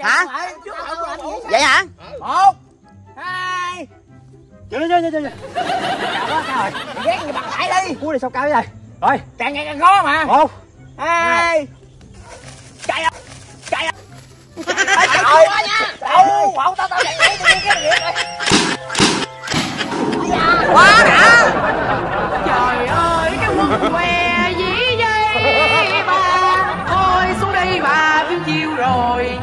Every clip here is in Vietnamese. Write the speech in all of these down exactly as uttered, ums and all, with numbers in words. Hả? Vậy hả? Một, hai. Chịu đi, chịu đi, chịu. Trời, ghét gì bật lại đi. Cú này sao cao vậy? Rồi, càng ngày càng khó mà. Một, hai. Chạy đâu? Chạy đâu? Chạy đâu nha? Đâu, bọn tao tao chạy lấy tụi đi cái gì vậy? Quá đã. Trời ơi, cái quân què dĩ dây ba. Thôi xuống đây bà phim chiêu rồi.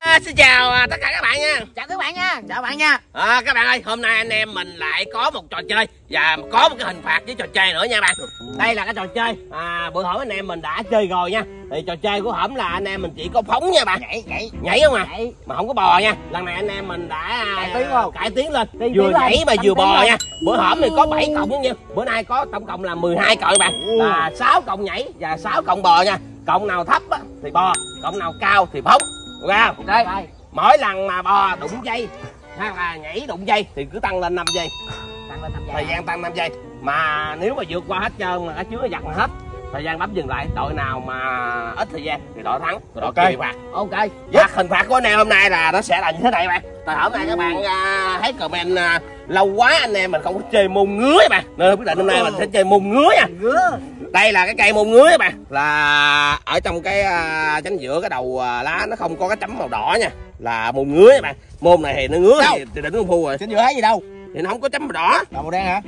À, xin chào à, tất cả các bạn nha. Chào các bạn nha. Chào bạn nha. À, các bạn ơi, hôm nay anh em mình lại có một trò chơi và có một cái hình phạt với trò chơi nữa nha bạn. Đây là cái trò chơi à, bữa hổm anh em mình đã chơi rồi nha. Thì trò chơi của hổm là anh em mình chỉ có phóng nha bạn. Nhảy nhảy nhảy không à? Nhảy. Mà không có bò nha. Lần này anh em mình đã cải tiến không? Cải tiến lên. Đi, vừa nhảy mà vừa bò nha. Bữa hổm thì có bảy cộng nha. Bữa nay có tổng cộng là mười hai cộng bạn. Là sáu cộng nhảy và sáu cộng bò nha. Cộng nào thấp á, thì bò, cộng nào cao thì phóng. Wow. Đây. Đây. Mỗi lần mà bò đụng dây hoặc là nhảy đụng dây thì cứ tăng lên năm giây. Tăng lên năm giây. Thời gian tăng năm giây. Mà nếu mà vượt qua hết trơn mà cái chứa giặt là hết. Thời gian bấm dừng lại, đội nào mà ít thời gian thì đội thắng, đội okay. Kỳ phạt. Ok. Và hình phạt của anh em hôm nay là nó sẽ là như thế này bạn. Tại hôm nay các bạn uh, thấy comment uh, lâu quá anh em mình không có chơi môn ngứa các bạn. Nên quyết định hôm nay mình sẽ chơi môn ngứa nha. Ngứa. Đây là cái cây môn ngứa các bạn. Là ở trong cái uh, chánh giữa cái đầu uh, lá nó không có cái chấm màu đỏ nha. Là môn ngứa các bạn. Môn này thì nó ngứa thì, thì đỉnh công phu rồi. Chánh giữa gì đâu? Thì nó không có chấm màu đỏ. Màu đen hả?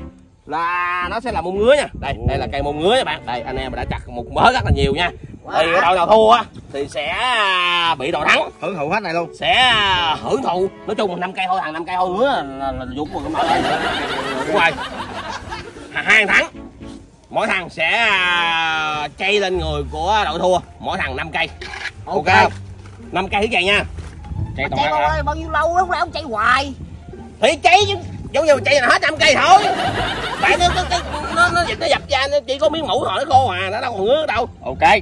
Là nó sẽ là môn ngứa nha. Đây, đây là cây môn ngứa các bạn. Đây anh em đã chặt một mớ rất là nhiều nha. Wow. Thì đội nào thua á thì sẽ bị đội thắng hưởng thụ hết này luôn. Sẽ hưởng thụ. Nói chung là năm cây thôi, thằng năm cây thôi ngứa là dục mà mọi người. Đúng rồi. Hai thằng. Mỗi thằng sẽ chay lên người của đội thua, mỗi thằng năm cây. Ok. năm cây thử chạy nha. Chạy toàn ơi, bao nhiêu lâu lúc nào ông chạy hoài. Thì cháy chứ. Giống như chay là hết năm cây thôi. Tại nó nó nó nó nó dập da nó chỉ có miếng mũ thôi nó khô à, nó đâu còn ngứa đâu. Ok.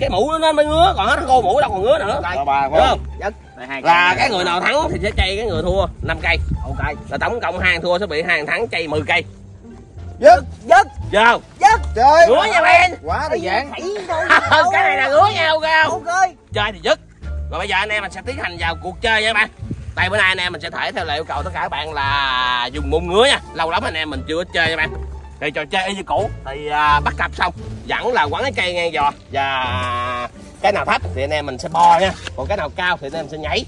Cái mũ nó mới ngứa, còn hết khô mũ đâu còn ngứa nữa. Rồi bà đúng không? Dứt. Là cái người nào thắng thì sẽ chay cái người thua năm cây. Ok. Là tổng cộng hai thằng thua sẽ bị hai thằng thắng chay mười cây. Dứt, dứt. Chưa? Dứt. Trời. Ngứa nha Ben. Quá đơn giản. Cái này là ngứa nha, ok không? Ok. Chơi thì dứt. Rồi bây giờ anh em mình sẽ tiến hành vào cuộc chơi nha bạn. Đây bữa nay anh em mình sẽ thể theo lời yêu cầu tất cả các bạn là dùng môn ngứa nha. Lâu lắm anh em mình chưa chơi nha bạn. Thì trò chơi y như cũ thì à, bắt cặp xong vẫn là quẳng cái cây ngang giò và cái nào thấp thì anh em mình sẽ bò nha, còn cái nào cao thì anh em sẽ nhảy.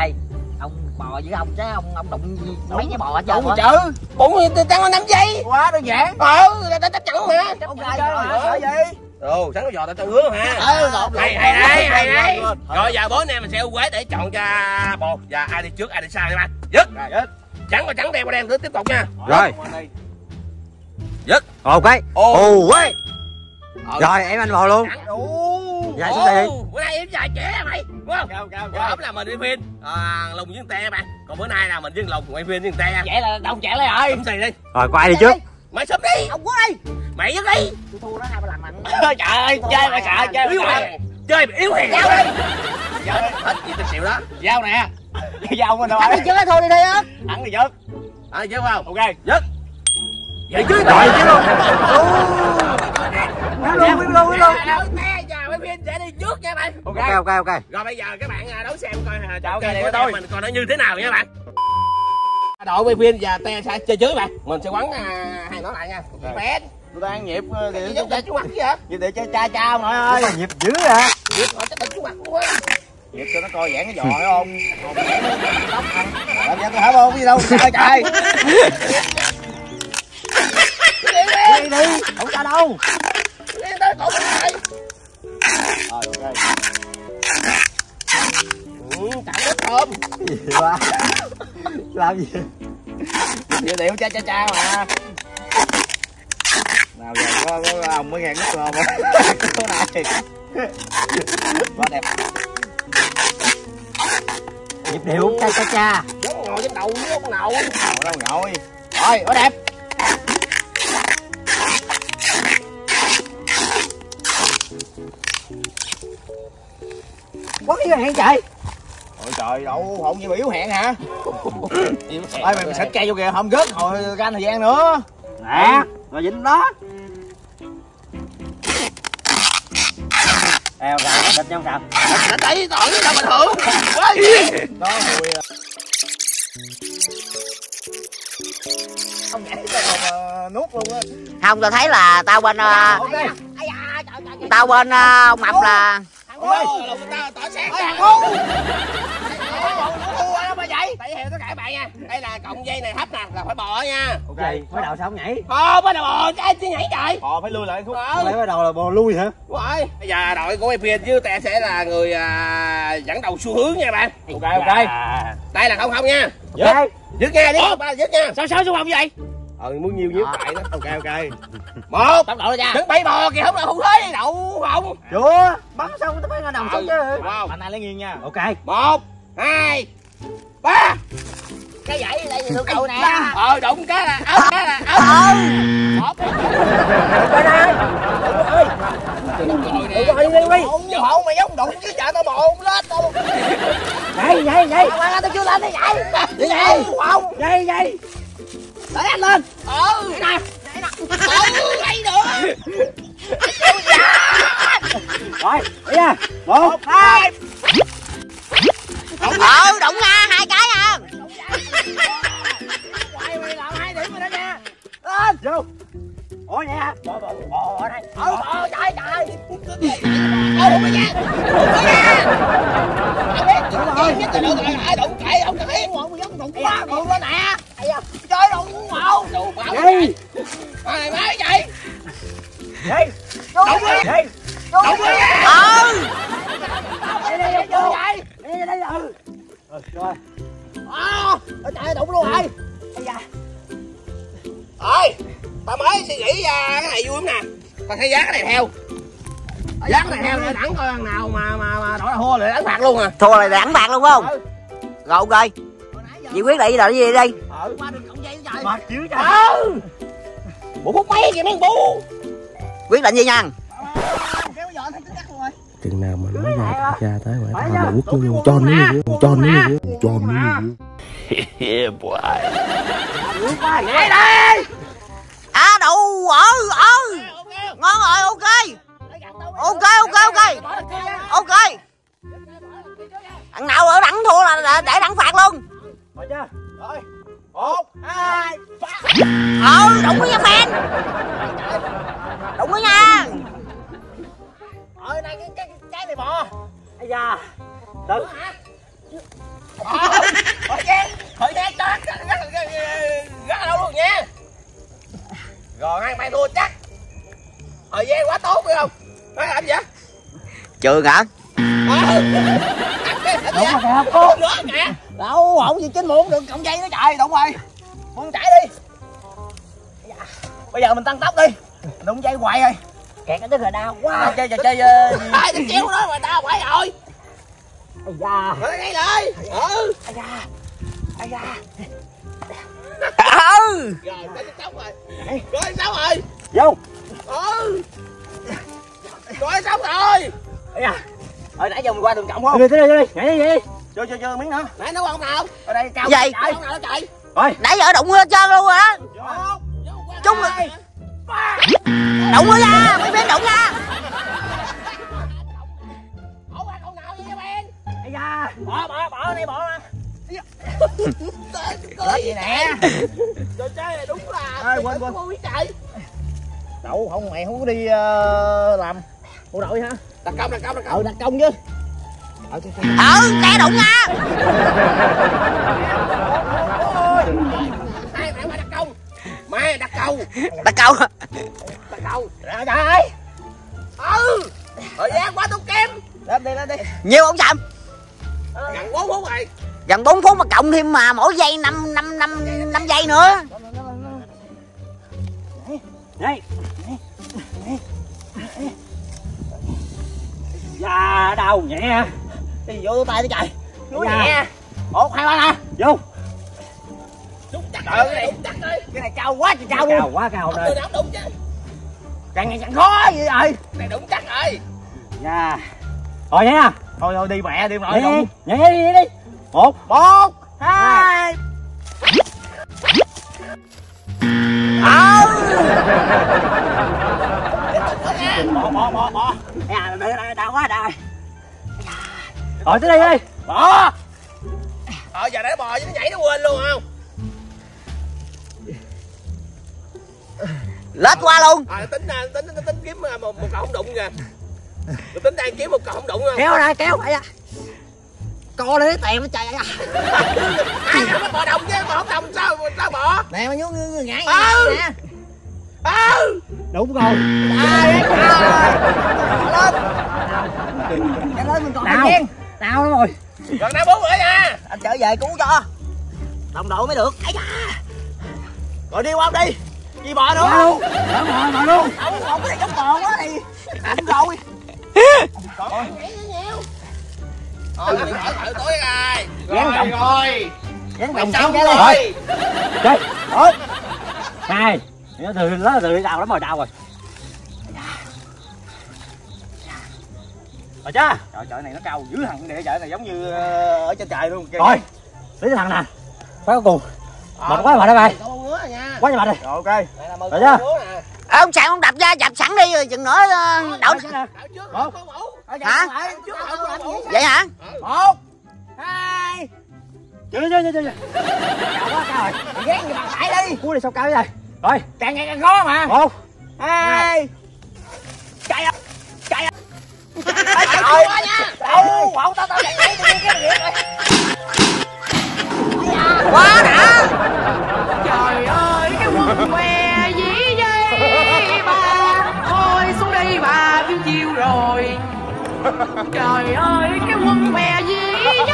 Ê ông bò với ông chứ ông ông đụng mấy cái bò hết trơn á chứ. Bốn tôi tăng lên năm giây quá đơn giản. Ờ tao tao chẳng mà ông gai rồi gì. Ừ, sẵn có giò tao cho ngứa ha. Ừ, hay hay hay hay. Rồi giờ bố anh em mình sẽ ưu quế để chọn cho bột và ai đi trước ai đi sau nha anh. Dứt. Dứt. Trắng qua trắng đen qua đen nữa tiếp tục nha. Rồi. Dứt. Ok. Ù quế. Rồi em anh bò luôn. Dạ xuống đây đi. Bữa nay em dài trẻ mày. Không? Hổm là mình đi phim lùng với te bạn. Còn bữa nay là mình với lùng quay phim với te nha. Vậy là đồng trẻ đây rồi. Đúng gì đi. Rồi có ai đi trước? Mày sớm đi. Ông quá đi. Mày dứt đi. Tôi thua nó hai ba lần mà. Trời ơi, chơi mà sợ, chơi yếu hèn. Chơi mà yếu hèn. Giao đi. Hết gì tình xịu đó. Giao nè. Giao mình rồi. Thắng đi chứ, thua đi đi á. Thắng đi dứt. Thắng đi dứt không? Ok, dứt. Vậy chứ. Rồi chứ luôn. Nó luôn, nó luôn, nó luôn. Pin sẽ đi trước nha bạn. Ok ok ok. Rồi bây giờ các bạn đấu xem coi trò chơi của tôi mình coi nó như thế nào nha bạn. Đội Pin và Te sẽ chơi trước bạn. Mình sẽ quấn hai nó lại nha. Bé tôi đang nhịp thì nó chơi chú mặt chứ hả? Nhịp để chơi cha cha ông nội ơi. Mà nhịp dữ hả? Nhịp hỏi chắc đánh chú mặt quá. Nhịp cho nó coi giãn cái giò nữa không? Làm ra tôi hả bông gì đâu trời trời. Đi đi, không sao đâu. Đi tới cổ lại. Rồi ok. Ừ, chẳng hết thơm. Làm gì? Điều điệu cha cha cha mà. Nào giờ có có ông mới nghe nước lò mà. Quá đẹp. Nhịp điệu cha cha cha. Giống ngồi trên đầu với ông nội. Ngồi đâu ngồi. Rồi, quá đẹp. Quá yếu hẹn trời. Ôi trời đậu hộn gì mà yếu hẹn hả? Ôi mày xịt cây vô kìa, không gớt hồi canh thời gian nữa. Nè, rồi dính đó. Eo cạp, thịt nhau cạp. Thịt đấy, tỏi đâu mà thưởng. Có mùi là... Không nhảy tao còn nuốt luôn á. Không, tao thấy là tao bên... À, okay. Tao bên ông Mập là... Tỏi xét cái thằng ngu. Vậy? Tại hiểu tao cãi bậy nha. Đây là cọng dây này hết nè, là phải bò nha. Ok, mới đầu sao không nhảy? Ờ, mới đầu bò, chứ ai chứ nhảy trời. Bò phải lui lại khúc. Lấy mới đầu là bò lui hả? Đúng rồi. Bây giờ đội của Epian với Tè sẽ là người à, dẫn đầu xu hướng nha bạn. Ok ok. À. Đây là không không nha. Ok. Dứt nha, đi. Ba dứt nha. Sao sao xuống không vậy? Ờ muốn nhiều nhiêu chạy đó. Ok ok. Một, tốc độ ra. Đứng bay bò kìa không là không thấy đậu không? Chưa. Bắn xong tao phải ra đồng xong chứ. Anh này lấy nghiêng nha. Ok. Một, hai. Ba cái dãy lại gì tụi nè. Ờ đụng cái là ớt cái là ớt. Một. Coi đây. Ơi. Đi hổ mày giống đụng chứ trời tao bồ không lết tao. Vậy vậy vậy. Tao chưa lên đi vậy. Vậy vậy. Không. Vậy vậy. Để anh lên. Ừ. Nè nè. Ừ hay nữa. Rồi, đi nha. Một, hai. Ờ đụng ra hai cái à. Quay mày làm hai điểm rồi đó nha. Lên. Vô. Ủa vậy hả? Bò bò bò ở đây. Ờ bò trời trời. Ờ đụng ra. Đụng ra. Ai biết chuyện nhất ai đụng chạy đụng cái hiến. Ông giống đụng quá bự đó nè. Trời đụng màu. Đụng màu. Đi. Mà này má vậy. Đi. Đụng đi. Đi. Đụng đi. Ờ. Đi đi vô. Đi đi ừ. Rồi rồi. À, chạy đụng luôn rồi. Ây da. Ơi, tao mới suy nghĩ ra cái này vui lắm nè. Tao thấy giá cái này theo. Giá cái này theo để đẳng coi thằng nào mà mà mà đổi là thua lại đánh phạt luôn à. Thua là đánh phạt luôn không? Ừ. Rồi ok. Vậy quyết định là cái gì đi? Ừ. Qua đường cộng dây trời. Mệt dữ trời. Ừ. Bộ phút mấy kìa mấy con bu. Quyết định gì nha. Chừng nào mà nó ra ra tới vậy tao mà quất luôn cho nó nữa, cho nó nữa, cho nó nữa. Yeah boy. Nhảy đi. À đậu ở ơi. Ngon rồi ok. Ok ok ok. Ok. Thằng nào ở đẳng thua là để đẳng phạt luôn. Rồi chưa? Rồi. một hai Ờ đụng với nha fan. Đụng với nha. Ờ này cái cái cái này bò. Ây da. Đừng. Thôi chứ. Thôi đe cho ra đâu luôn nha. Rồi hai mày thua chắc. Thời gian quá tốt phải không? Nói làm gì vậy? Trừ hả? Ờ. Đúng rồi kìa. Không nữa kìa. Đâu không gì chín muộn được cộng dây nó trời đúng rồi. Muốn chạy đi. Bây giờ mình tăng tốc đi. Đúng dây hoài rồi. Kẹt cái tức là đau quá. Chơi trò chơi. Ai thằng chéo đó mà đau phải rồi. Ây da. Nó ngay lại. Ừ. Ây da. Ây da. Ừ. Rồi tới sáu rồi. Rồi sáu rồi. Vô. Ừ. Rồi sáu rồi. Ây da. Rồi nãy giờ mình qua đường cộng không? Đi đi đi đi. Nhảy đi đi. Vô vô vô miếng nữa. Nãy nó qua không nào? Ở đây cao. Vậy. Không nào nó chạy. Rồi. Nãy giờ đụng hết trơn luôn hả? Vô. Chung rồi. Đụng nó ra, mấy bé đụng ra. Bỏ qua con nào vậy bạn? Ây da, bỏ bỏ bỏ đây bỏ ra. Cái gì nè? Trời trai đúng là. Ơi quên quên. Đậu không mày không có đi uh, làm bộ đội hả? Đặc công đặc công đặc công. Ừ, đặc công chứ. Ở cái ừ, cái đụng ra. Hai bạn qua đặc công. Mày đặc công. Đặc công. Đâu? Ra đây. Ừ. Thời gian quá tốn kém. Lên đi lên đi. Nhiều không chậm? Gần bốn phút rồi. Gần bốn phút mà cộng thêm mà mỗi giây năm năm năm năm giây nữa. Đây. Da đau nhẹ. Đi vô tay đi trời. Nó nhẹ. một hai ba nè. Vô. Đúng chắc rồi. Cái này cao quá trời cao luôn. Cao quá cao rồi. Đúng chứ. Càng ngày càng khó vậy ơi. Này đúng chắc rồi. Dạ. Rồi nha. Thôi thôi đi mẹ đi mẹ đi. Nhảy đi đi. Một, một, hai. Ờ. Bỏ bỏ bỏ bỏ. Mày mày đau quá đau. Bỏ tới đây đi. Bỏ. Ờ giờ để bò chứ nó nhảy nó quên luôn không? Lết qua luôn. À, tính tính tính kiếm một, một cậu không đụng kìa. Tôi tính đang kiếm một cậu không đụng không? Kéo ra kéo vậy à. Co lấy tèm nó chạy ra. Ai làm nó bò đồng chứ bò không đồng sao sao bò? Nè mà nhú người ngã nè. Ừ. Đúng rồi. Đây, lên. Lên mình còn đen. Tao nó rồi. Gần đã bốn rưỡi nha. Anh trở về cứu cho. Đồng đội mới được. Ấy da. Rồi đi qua ông đi. Đi bò nữa. Đâu. Bò bò bò luôn. Ông còn cái này giống bò quá đi. Đúng rồi. Còn nhảy nhiều. Thôi đi thử tối rồi. Rồi rồi. Gắn đồng xong rồi. Chơi. Thôi. Này. Nó từ nó từ đau lắm rồi đau rồi. Rồi chứ. Trời trời này nó cao dưới thằng địa chợ này giống như ở trên trời luôn. Kìa. Rồi. Lấy thằng nè. Phải có cù. Mệt quá mệt đây mày. Quá mệt rồi. Rồi ok. Rồi chứ. Ờ, ông sạn ông đập ra đập sẵn đi rồi chừng nữa đậu. Hả? Vậy hả? Một. Hai. Chữ chứ chứ chứ. Cao quá cao rồi. Mày gán gì bằng tải đi. Cú này sao cao thế này? Rồi, càng ngày càng khó mà. Một, hai, chạy ra, chạy ra. Chạy rồi nha. Đâu, bọn tao tao chạy lấy tụi kia cái việc rồi. Quá đã. Trời ơi, cái quần què dĩ dây bà. Thôi xuống đây bà phiêu chiêu rồi. Trời ơi, cái quần què dĩ dây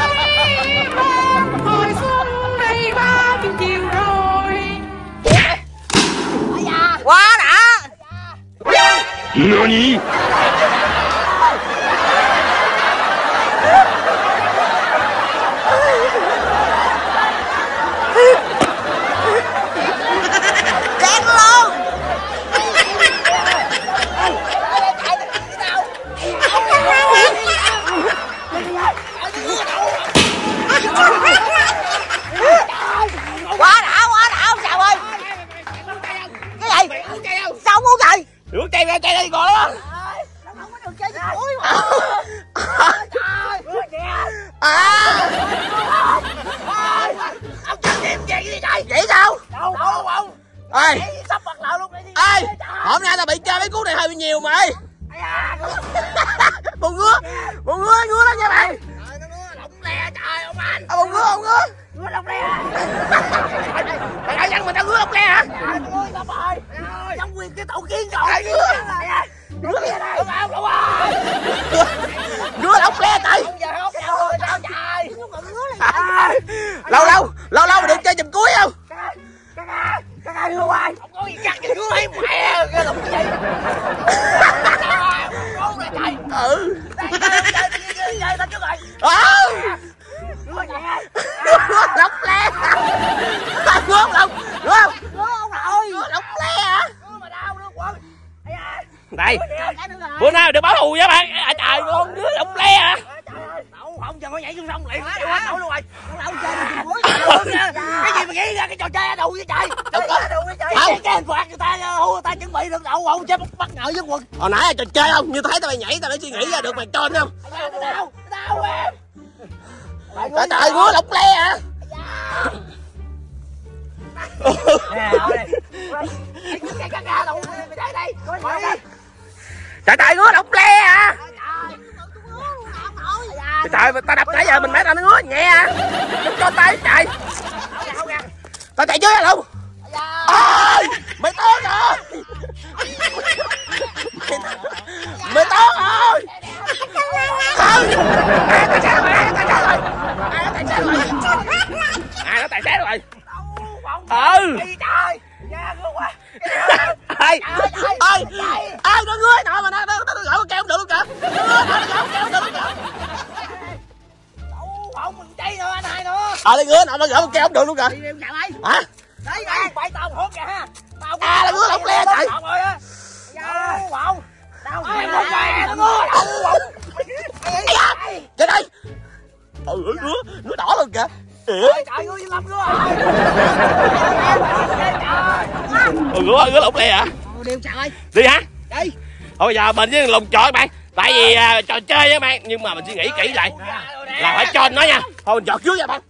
bà. Thôi xuống đây bà phiêu chiêu rồi. Quá đã. Nani? Chết luôn. Quá đã, quá đã ông Sào ơi. Cái gì? Sao không uống vậy? Uống chay ra chay đi còn đó. Nó không có đường chơi gì cuối mà. Trời kìa. À. Ông chơi game gì vậy trời? Vậy sao? Đâu đâu không? Ê. Sắp bật lậu luôn đi. Ê. Hôm nay là bị chơi mấy cú này hơi nhiều mà. Ai da. Bụng ngứa. Bụng ngứa ngứa lắm nha bạn. Trời nó ngứa lỏng le trời ông anh. Ông ngứa ông ngứa. Ngứa lỏng le. Mày ai dặn mình tao ngứa lỏng le hả? Trong quyền cái tổ kiến rồi. Rứa lỏng le này. Rứa lỏng le trời. Lâu lâu Lâu lâu mà đừng chơi chùm cuối không. Cái này Cái này không ai. Không có gì chắc gì rứa mấy mẹ. Cái lỏng gì. Ừ. Rứa lỏng le. Rứa lỏng. Rứa lỏng. Rứa lỏng le hả? Rứa mà đau nữa quên. Đây. Bữa nay được báo thù với bạn. À trời con rứa lỏng le hả? Đậu không cho nó nhảy xuống sông liền. Đậu quá luôn rồi. Đậu chơi. Cái gì mà nghĩ ra cái trò chơi đậu với trời. Đậu với trời. Không cái hình phạt người ta người ta chuẩn bị được đậu không chứ bất ngờ với quần. Hồi nãy là trò chơi không? Như thấy tao mày nhảy tao phải suy nghĩ ra được mày cho không? Đau. Đau em. Trời trời rứa lỏng le hả? Trời trời ngứa lỏng le à. Trời tao đập nãy giờ mình mấy tao nó ngứa nhẹ à. Đừng cho tay chạy. Tao chạy dưới luôn. Ôi mày tốt rồi. Mày tốt rồi. Ai nó chạy rồi. Ai nó chạy rồi. Ai nó chạy rồi. Ừ. Trời. Da ngứa quá. Ai ai ai nó ngứa nọ mà nó nó gọi con keo không được luôn kìa. Nó ngứa nó keo không được luôn kìa. Đâu không mình chay nữa anh hai nữa. Ờ nó ngứa nọ nó gọi con keo không được luôn kìa. Đi chào ai. Hả? Đấy đây, bậy tao hốt kìa ha. Tao à là ngứa lỏng le trời. Đâu rồi á. Đâu không. Đâu. Nó ngứa. Trời ơi. Ừ ngứa, ngứa đỏ luôn kìa. Trời trời ngứa lắm ngứa rồi. Trời. Ừ, ngứa, ngứa lỏng le hả? Đi ông Sào ơi. Đi hả? Đi. Thôi giờ mình với Lùng chọi bạn, tại vì uh, trò chơi với bạn, nhưng mà mình suy nghĩ kỹ lại là phải cho nó nha. Thôi mình chọt trước nha bạn.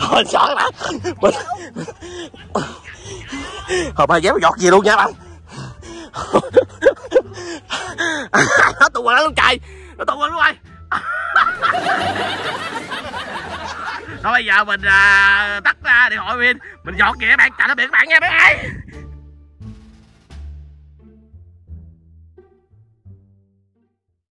Thôi sợ bạn. Mình... Hồi ba dám giọt gì luôn nha bạn. Nó tụi nó luôn trời. Nó tụi nó luôn rồi. Thôi bây giờ mình uh, tắt ra điện thoại pin, mình giọt kìa bạn, trả nó biển các bạn nha mấy ai.